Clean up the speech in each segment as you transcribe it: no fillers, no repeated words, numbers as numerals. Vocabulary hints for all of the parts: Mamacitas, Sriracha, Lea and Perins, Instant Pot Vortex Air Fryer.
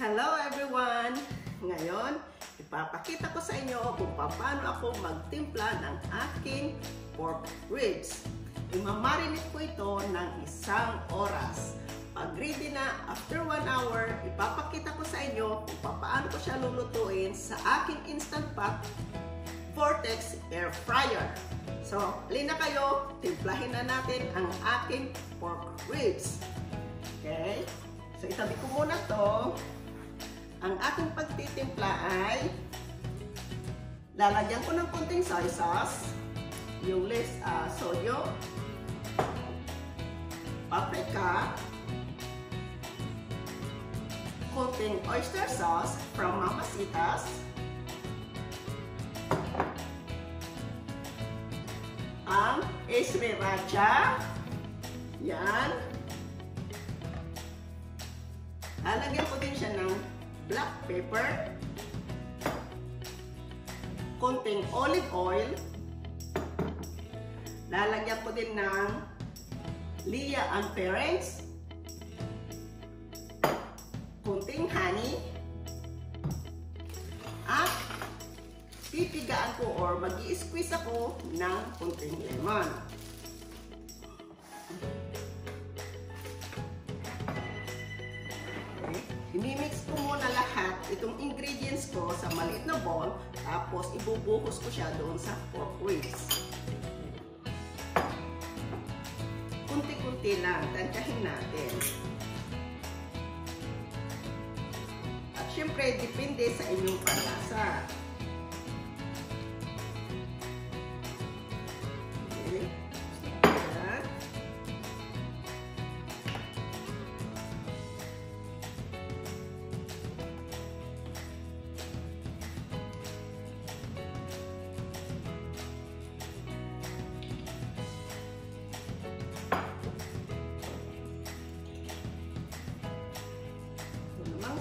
Hello everyone! Ngayon, ipapakita ko sa inyo kung paano ako magtimpla ng aking pork ribs. Imamarinate ko ito ng 1 oras. Pag ready na, after 1 hour, ipapakita ko sa inyo kung paano ko siya lulutuin sa aking Instant Pot Vortex Air Fryer. So, halina kayo, timplahin na natin ang aking pork ribs. Okay? So, itabi ko muna to. Ang aking pagtitimpla ay lalagyan ko ng konting soy sauce, yung less soyo, paprika, konting oyster sauce from Mamacitas, ang Sriracha, yan. Lalagyan ko din siya ng black pepper, konting olive oil, lalagyan ko din ng Lea and Perins, konting honey, at pipigaan ko or mag-i-squeeze ako ng konting lemon. Imimix ko muna lahat itong ingredients ko sa maliit na bowl, tapos ibubuhos ko siya doon sa pork ribs. Kunti-kunti lang, tangkahin natin. At syempre, depende sa inyong panlasa.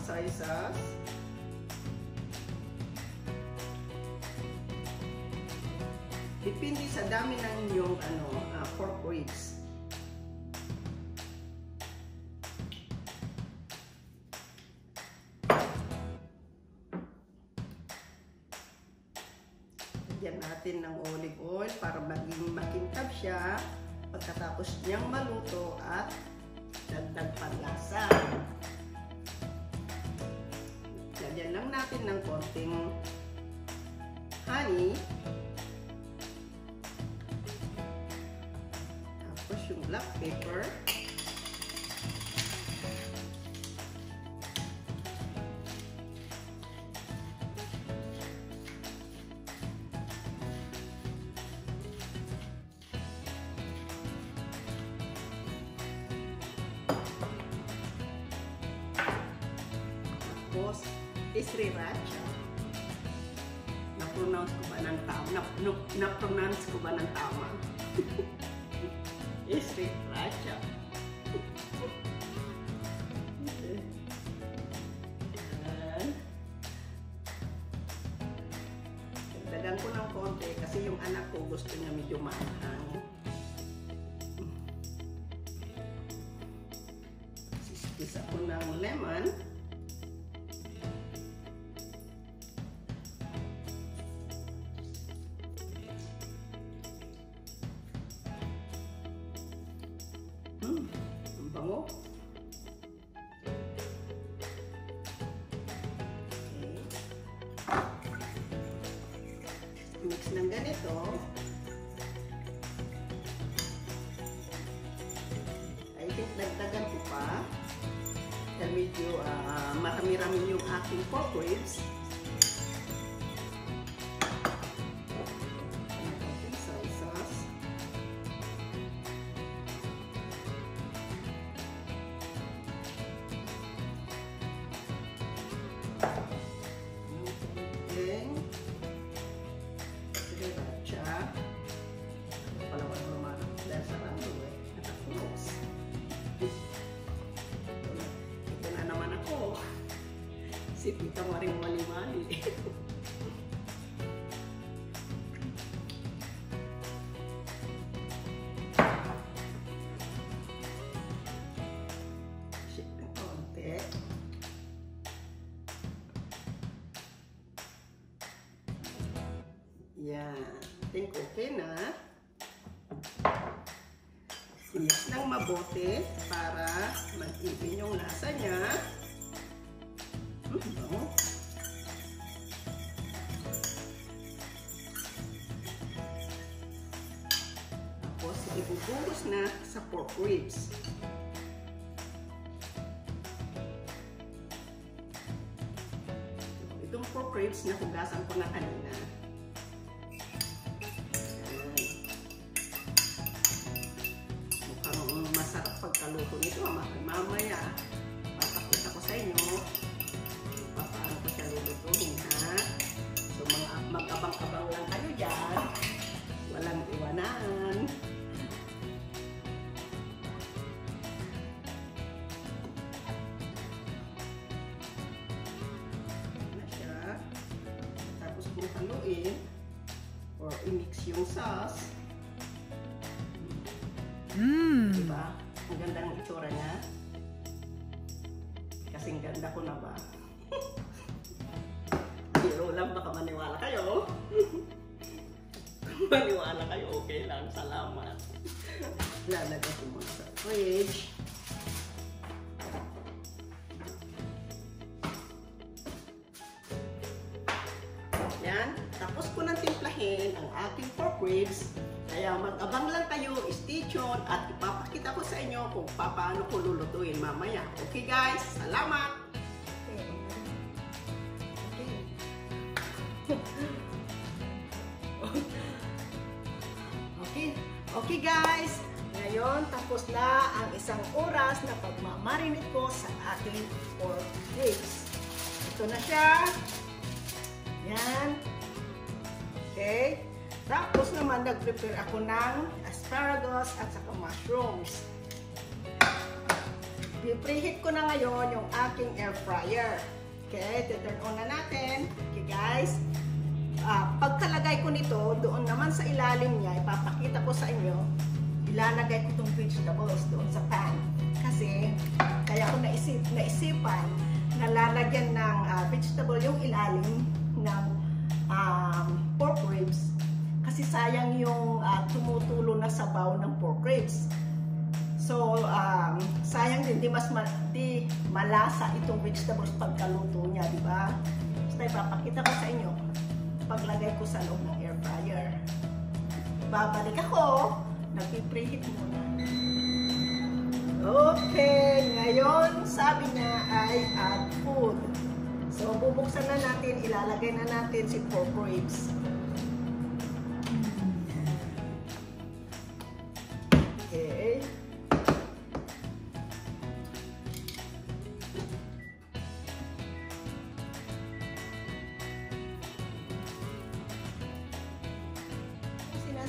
Soy sauce. Depende sa dami ng inyong pork ribs. Lagyan natin ng olive oil para maging makintab siya pagkatapos niyang maluto at dagdag panlasa. Lagyan lang natin ng konting honey. Tapos yung black pepper. Tapos Sriracha. Na-pronounce ko ba ng tama? Sriracha. Dagdagan ko ng konti kasi yung anak ko gusto niya medyo maanghang. Sisipisa ko ng lemon. Bango. Okay. Mix ng ganito. I think nagdagan ko pa. Dahil medyo marami-rami yung aking pork ribs. Si Pita maring mali-mali. Shake ng konti. Yeah, I think okay na. Siyak ng mabuti para mag-even yung lasa niya. Tapos ibubuhos na sa pork ribs. Itong pork ribs na hugasan ko na kanina. Pagkaluto nito, mamaya papakita ko sa inyo paano ko siya lulutuin, ha? So mag-abang-abang lang kayo dyan, walang iwanan. Na siya, tapos kung haluin or i-mix yung sauce. Diba? Ang ganda ng itsura niya. Kasing ganda ko na ba? Biro lang, baka maniwala kayo. Maniwala kayo, okay lang. Salamat. Lalagay ko muna sa fridge. Yan. Tapos ko nang timplahin ang ating pork ribs. Kaya mag-abang lang kayo, stay tuned at ipapakita ko sa inyo kung paano ko lulutuin mamaya. Okay guys, salamat! Okay guys, ngayon tapos na ang isang oras na pagmamarinate ko sa ating pork ribs. Ito na siya. Yan. Okay. Tapos naman, nag-prepare ako ng asparagus at saka mushrooms. I-preheat ko na ngayon yung aking air fryer. Okay, turn on na natin. Okay guys, pagkalagay ko nito, doon naman sa ilalim niya, ipapakita ko sa inyo, ilalagay ko itong vegetables doon sa pan. Kasi, kaya ko naisipan na lalagyan ng vegetable yung ilalim ng pork ribs. Kasi sayang yung tumutulo na sabaw ng pork ribs. So, sayang din, di malasa itong vegetables pagkaluto niya, di ba? So, ipapakita ko sa inyo paglagay ko sa loob ng air fryer. Babalik ako, nag-preheat muna. Okay, ngayon sabi niya ay add food. So, bubuksan na natin, ilalagay na natin si pork ribs.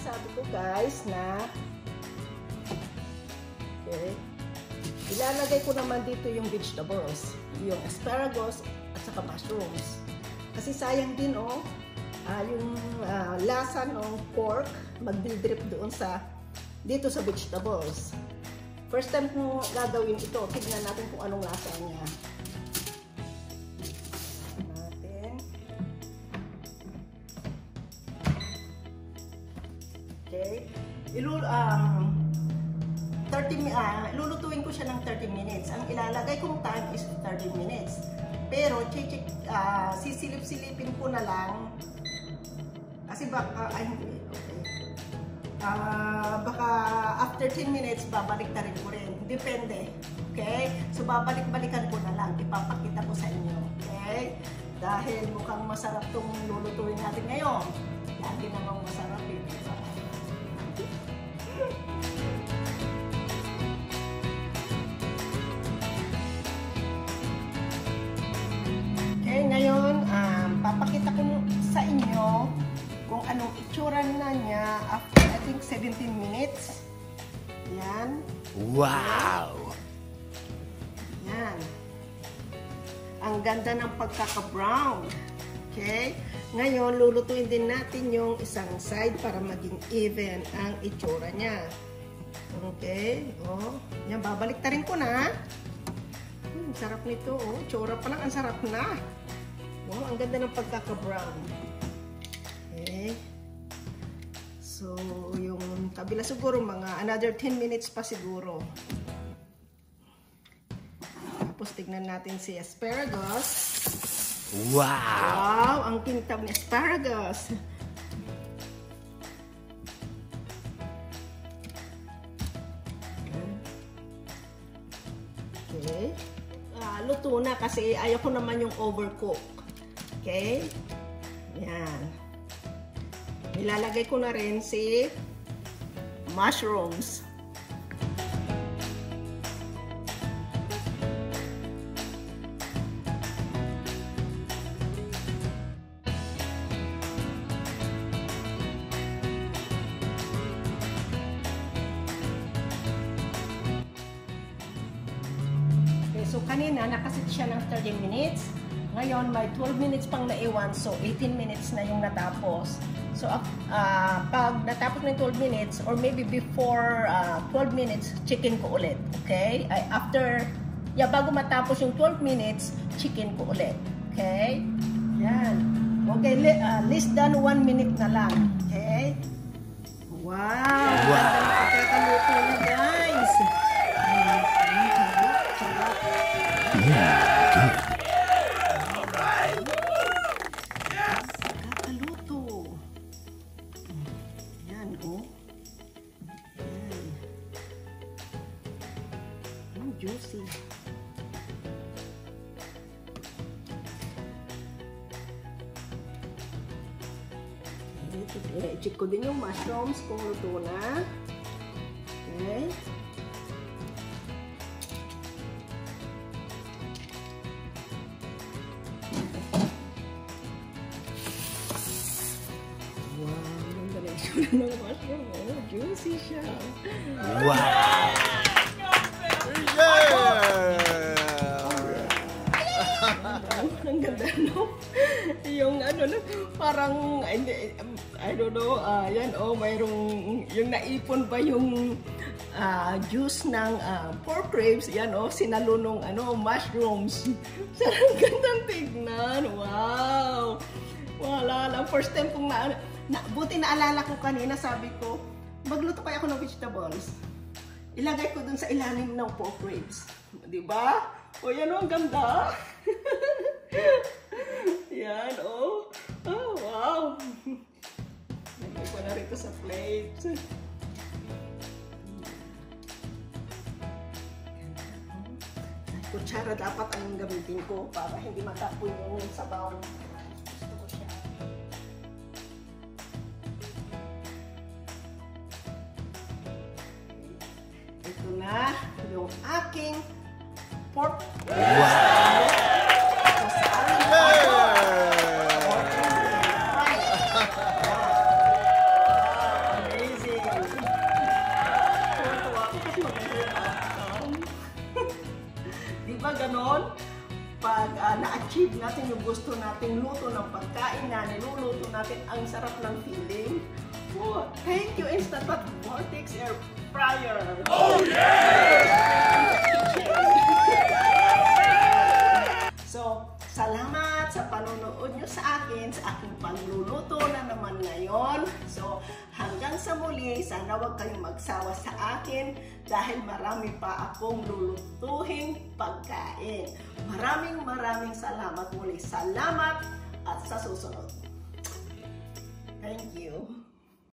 Sabi ko guys na okay, ilalagay ko naman dito yung vegetables, yung asparagus at saka mushrooms. Kasi sayang din yung lasa ng pork magdidrip doon sa dito sa vegetables. First time ko gagawin ito, tignan natin kung anong lasa niya. Okay. Ilulutuin ko siya ng 30 minutes. Ang ilalagay kong time is 30 minutes. Pero sisilip-silipin ko na lang. Kasi baka baka after 10 minutes babalik na rin ko rin. Depende. Okay? So babalik-balikan ko na lang. Ipapakita ko sa inyo. Okay? Dahil mukhang masarap tong lulutuin natin ngayon. Lagi namang masarap ito. Okay, ngayon papakita ko sa inyo kung anong itsura na niya after I think 17 minutes. Yan. Wow! Yan. Ang ganda ng pagkaka-brown. Okay? Ngayon, lulutuin din natin yung isang side para maging even ang itsura niya. Okay, yan, babaliktarin ko na. Sarap nito, itsura pa lang, ang sarap na. Ang ganda ng pagkaka-brown. Okay, So, yung kabila siguro mga another 10 minutes pa siguro. Tapos tignan natin si asparagus. Wow! Wow! Ang kintab ni asparagus! Okay. Luto na kasi ayaw ko naman yung overcook. Okay? Yan. Ilalagay ko na rin si mushrooms. Okay, so kanina nakasit siya ng 30 minutes. Ngayon, may 12 minutes pang naiwan. So, 18 minutes na yung natapos. So, pag natapos na 12 minutes, or maybe before 12 minutes, chicken ko ulit. Okay? Bago matapos yung 12 minutes, chicken ko ulit. Okay? Yan. Okay, less than 1 minute na lang. Okay? Wow! Wow! Nakakaluto na, guys! Yeah! Juicy. I-check ko din yung mushrooms kung luto na. Okay. Wow, ang dali ng mushroom. Oh, juicy siya. Wow! Yung ano na, parang I don't know, yan o, mayroong yung naipon pa yung juice ng pork ribs, yan o, sinalunong ano, mushrooms. Sarang gandang tignan, wow! Wala lang, first time kong buti naalala ko kanina, sabi ko, magluto kaya ako ng vegetables. Ilagay ko dun sa ilalim ng pork ribs. Diba? O yan o, ang ganda! Yan, oh. Oh, wow. Lagay ko na rito sa plate. Kutsara dapat ang gamitin ko para hindi matapoy yung sabaw. Gusto ko siya. Ito na yung aking pork. Wow! Ganon, pag na-achieve natin yung gusto nating luto ng pagkain na niluluto natin, ang sarap ng feeling. Oh, thank you, Instant Pot Vortex Air Fryer! Oh, yeah! So, salamat sa panonood nyo sa akin, sa aking pagluluto na naman ngayon. So, hanggang sa muli, sana huwag kayong magsawa sa akin dahil marami pa akong lulutuhin pagkain. Maraming salamat muli. Salamat at sa susunod. Thank you.